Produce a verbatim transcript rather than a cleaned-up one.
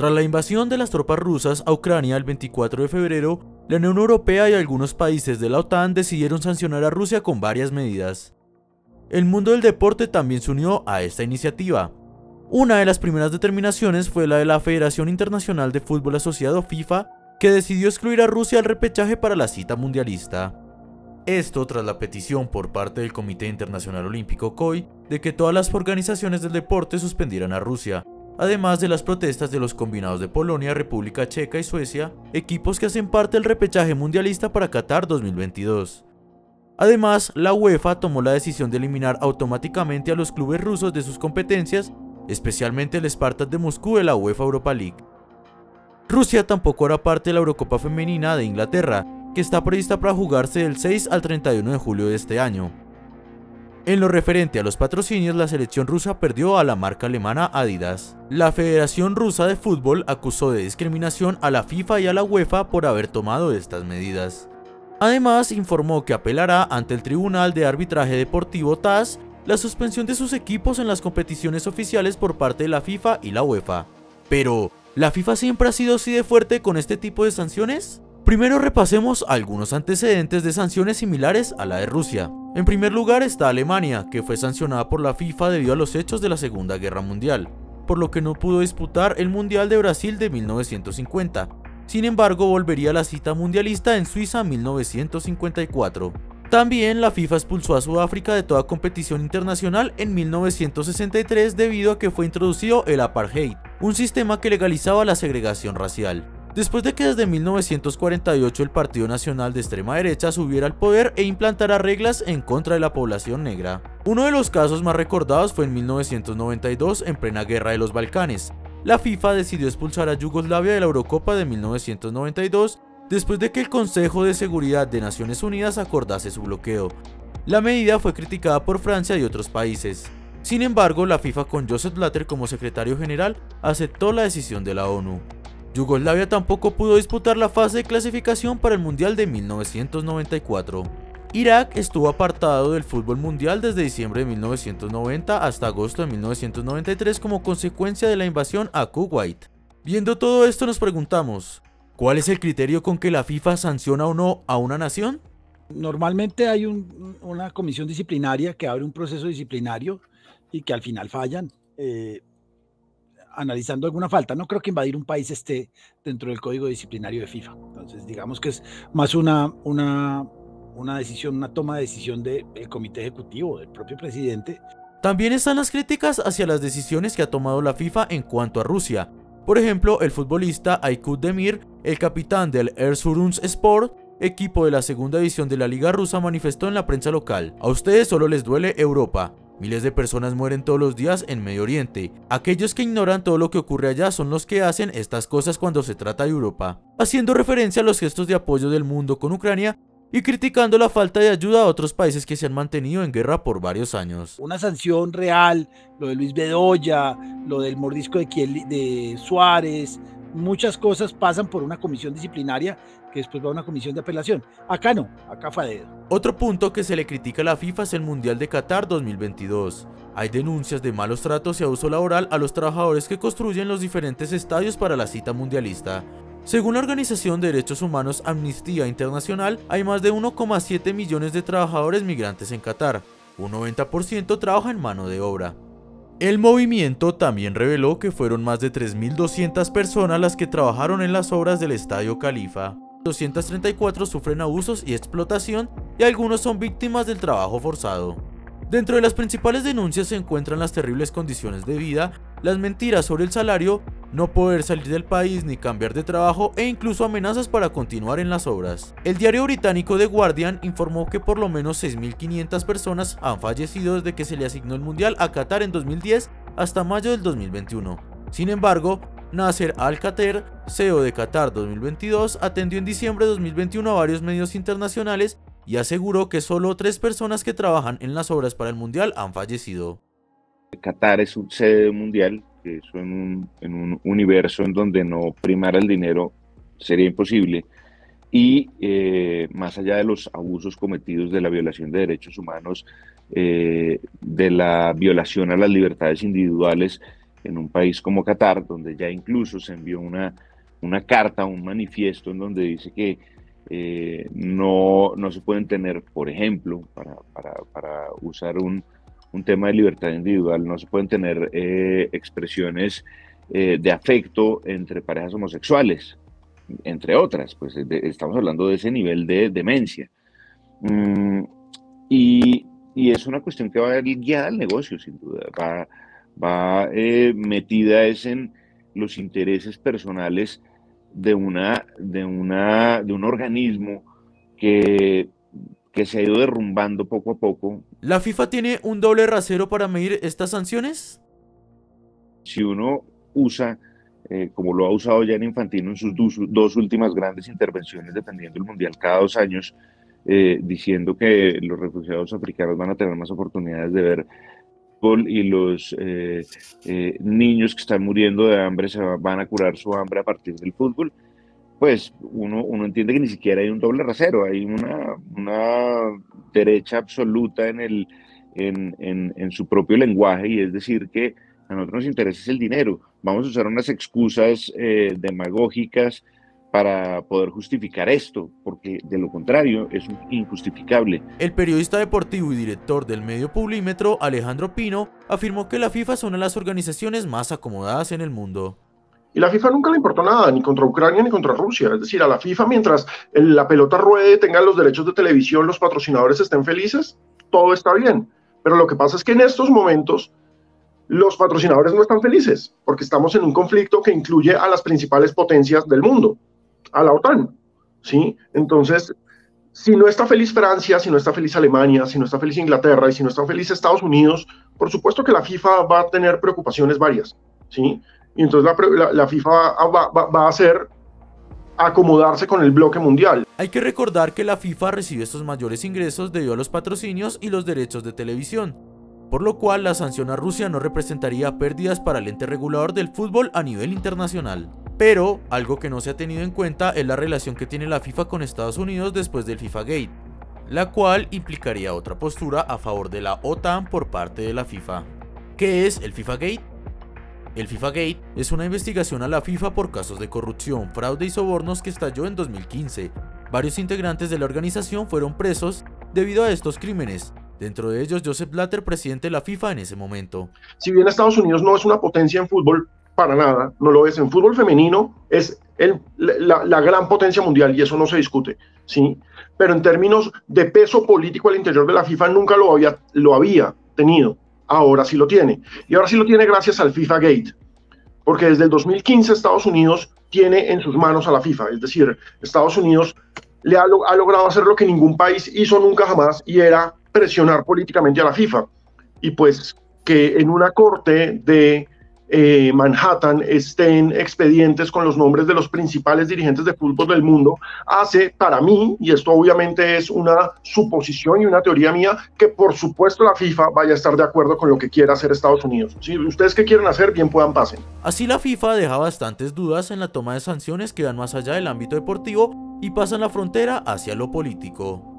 Tras la invasión de las tropas rusas a Ucrania el veinticuatro de febrero, la Unión Europea y algunos países de la OTAN decidieron sancionar a Rusia con varias medidas. El mundo del deporte también se unió a esta iniciativa. Una de las primeras determinaciones fue la de la Federación Internacional de Fútbol Asociado FIFA, que decidió excluir a Rusia del repechaje para la cita mundialista. Esto tras la petición por parte del Comité Internacional Olímpico C O I de que todas las organizaciones del deporte suspendieran a Rusia, además de las protestas de los combinados de Polonia, República Checa y Suecia, equipos que hacen parte del repechaje mundialista para Qatar dos mil veintidós. Además, la UEFA tomó la decisión de eliminar automáticamente a los clubes rusos de sus competencias, especialmente el Spartak de Moscú de la UEFA Europa League. Rusia tampoco hará parte de la Eurocopa Femenina de Inglaterra, que está prevista para jugarse del seis al treinta y uno de julio de este año. En lo referente a los patrocinios, la selección rusa perdió a la marca alemana Adidas. La Federación Rusa de Fútbol acusó de discriminación a la FIFA y a la UEFA por haber tomado estas medidas. Además, informó que apelará ante el Tribunal de Arbitraje Deportivo T A S la suspensión de sus equipos en las competiciones oficiales por parte de la FIFA y la UEFA. Pero, ¿la FIFA siempre ha sido así de fuerte con este tipo de sanciones? Primero repasemos algunos antecedentes de sanciones similares a la de Rusia. En primer lugar está Alemania, que fue sancionada por la FIFA debido a los hechos de la Segunda Guerra Mundial, por lo que no pudo disputar el Mundial de Brasil de mil novecientos cincuenta. Sin embargo, volvería a la cita mundialista en Suiza en mil novecientos cincuenta y cuatro. También la FIFA expulsó a Sudáfrica de toda competición internacional en mil novecientos sesenta y tres debido a que fue introducido el apartheid, un sistema que legalizaba la segregación racial. Después de que desde mil novecientos cuarenta y ocho el Partido Nacional de Extrema Derecha subiera al poder e implantara reglas en contra de la población negra. Uno de los casos más recordados fue en mil novecientos noventa y dos, en plena guerra de los Balcanes. La FIFA decidió expulsar a Yugoslavia de la Eurocopa de mil novecientos noventa y dos después de que el Consejo de Seguridad de Naciones Unidas acordase su bloqueo. La medida fue criticada por Francia y otros países. Sin embargo, la FIFA, con Joseph Blatter como secretario general, aceptó la decisión de la ONU. Yugoslavia tampoco pudo disputar la fase de clasificación para el Mundial de mil novecientos noventa y cuatro. Irak estuvo apartado del fútbol mundial desde diciembre de mil novecientos noventa hasta agosto de mil novecientos noventa y tres como consecuencia de la invasión a Kuwait. Viendo todo esto nos preguntamos, ¿cuál es el criterio con que la FIFA sanciona o no a una nación? Normalmente hay un, una comisión disciplinaria que abre un proceso disciplinario y que al final fallan. Eh, analizando alguna falta, no creo que invadir un país esté dentro del código disciplinario de FIFA, entonces digamos que es más una, una, una decisión, una toma de decisión del comité ejecutivo, del propio presidente. También están las críticas hacia las decisiones que ha tomado la FIFA en cuanto a Rusia. Por ejemplo, el futbolista Aykut Demir, el capitán del Erzurumspor, equipo de la segunda división de la liga rusa, manifestó en la prensa local: "A ustedes solo les duele Europa. Miles de personas mueren todos los días en Medio Oriente. Aquellos que ignoran todo lo que ocurre allá son los que hacen estas cosas cuando se trata de Europa", haciendo referencia a los gestos de apoyo del mundo con Ucrania y criticando la falta de ayuda a otros países que se han mantenido en guerra por varios años. Una sanción real, lo de Luis Bedoya, lo del mordisco de, Kiel, de Suárez, muchas cosas pasan por una comisión disciplinaria que después va a una comisión de apelación. Acá no, acá fue a dedo. Otro punto que se le critica a la FIFA es el Mundial de Qatar dos mil veintidós. Hay denuncias de malos tratos y abuso laboral a los trabajadores que construyen los diferentes estadios para la cita mundialista. Según la organización de derechos humanos Amnistía Internacional, hay más de uno coma siete millones de trabajadores migrantes en Qatar. Un noventa por ciento trabaja en mano de obra. El movimiento también reveló que fueron más de tres mil doscientas personas las que trabajaron en las obras del estadio Khalifa. doscientos treinta y cuatro sufren abusos y explotación y algunos son víctimas del trabajo forzado. Dentro de las principales denuncias se encuentran las terribles condiciones de vida, las mentiras sobre el salario, no poder salir del país ni cambiar de trabajo e incluso amenazas para continuar en las obras. El diario británico The Guardian informó que por lo menos seis mil quinientas personas han fallecido desde que se le asignó el Mundial a Qatar en dos mil diez hasta mayo del dos mil veintiuno. Sin embargo, Nasser Al-Khater, C E O de Qatar dos mil veintidós, atendió en diciembre de dos mil veintiuno a varios medios internacionales y aseguró que solo tres personas que trabajan en las obras para el Mundial han fallecido. Qatar es un sede mundial, que eso en un, en un universo en donde no primara el dinero sería imposible. Y eh, más allá de los abusos cometidos, de la violación de derechos humanos, eh, de la violación a las libertades individuales, en un país como Qatar, donde ya incluso se envió una, una carta, un manifiesto en donde dice que eh, no, no se pueden tener, por ejemplo, para, para, para usar un, un tema de libertad individual, no se pueden tener eh, expresiones eh, de afecto entre parejas homosexuales, entre otras, pues de, estamos hablando de ese nivel de demencia. Mm, y, y es una cuestión que va a ir guiada al negocio, sin duda, va va eh, metida es en los intereses personales de, una, de, una, de un organismo que, que se ha ido derrumbando poco a poco. ¿La FIFA tiene un doble rasero para medir estas sanciones? Si uno usa, eh, como lo ha usado ya en Infantino en sus dos, dos últimas grandes intervenciones defendiendo el Mundial cada dos años, eh, diciendo que los refugiados africanos van a tener más oportunidades de ver y los eh, eh, niños que están muriendo de hambre se van a curar su hambre a partir del fútbol, pues uno, uno entiende que ni siquiera hay un doble rasero, hay una, una derecha absoluta en, el, en, en, en su propio lenguaje, y es decir que a nosotros nos interesa el dinero, vamos a usar unas excusas eh, demagógicas para poder justificar esto, porque de lo contrario es injustificable. El periodista deportivo y director del medio Publímetro, Alejandro Pino, afirmó que la FIFA es una de las organizaciones más acomodadas en el mundo. Y la FIFA nunca le importó nada, ni contra Ucrania ni contra Rusia. Es decir, a la FIFA, mientras la pelota ruede, tengan los derechos de televisión, los patrocinadores estén felices, todo está bien. Pero lo que pasa es que en estos momentos los patrocinadores no están felices, porque estamos en un conflicto que incluye a las principales potencias del mundo, a la OTAN, ¿sí? Entonces, si no está feliz Francia, si no está feliz Alemania, si no está feliz Inglaterra y si no está feliz Estados Unidos, por supuesto que la FIFA va a tener preocupaciones varias, ¿sí? Y entonces la, la, la FIFA va, va, va a hacer acomodarse con el bloque mundial. Hay que recordar que la FIFA recibe estos mayores ingresos debido a los patrocinios y los derechos de televisión, por lo cual la sanción a Rusia no representaría pérdidas para el ente regulador del fútbol a nivel internacional. Pero algo que no se ha tenido en cuenta es la relación que tiene la FIFA con Estados Unidos después del FIFA Gate, la cual implicaría otra postura a favor de la OTAN por parte de la FIFA. ¿Qué es el FIFA Gate? El FIFA Gate es una investigación a la FIFA por casos de corrupción, fraude y sobornos que estalló en dos mil quince. Varios integrantes de la organización fueron presos debido a estos crímenes. Dentro de ellos, Joseph Blatter, presidente de la FIFA en ese momento. Si bien Estados Unidos no es una potencia en fútbol, para nada, no lo es. En fútbol femenino es el, la, la gran potencia mundial y eso no se discute, ¿sí? Pero en términos de peso político al interior de la FIFA nunca lo había, lo había tenido, ahora sí lo tiene. Y ahora sí lo tiene gracias al FIFA Gate, porque desde el dos mil quince Estados Unidos tiene en sus manos a la FIFA, es decir, Estados Unidos le ha, ha logrado hacer lo que ningún país hizo nunca jamás y era presionar políticamente a la FIFA. Y pues que en una corte de Eh, Manhattan estén expedientes con los nombres de los principales dirigentes de fútbol del mundo, hace para mí, y esto obviamente es una suposición y una teoría mía, que por supuesto la FIFA vaya a estar de acuerdo con lo que quiera hacer Estados Unidos. Si ustedes que quieren hacer, bien puedan, pasen. Así la FIFA deja bastantes dudas en la toma de sanciones que van más allá del ámbito deportivo y pasan la frontera hacia lo político.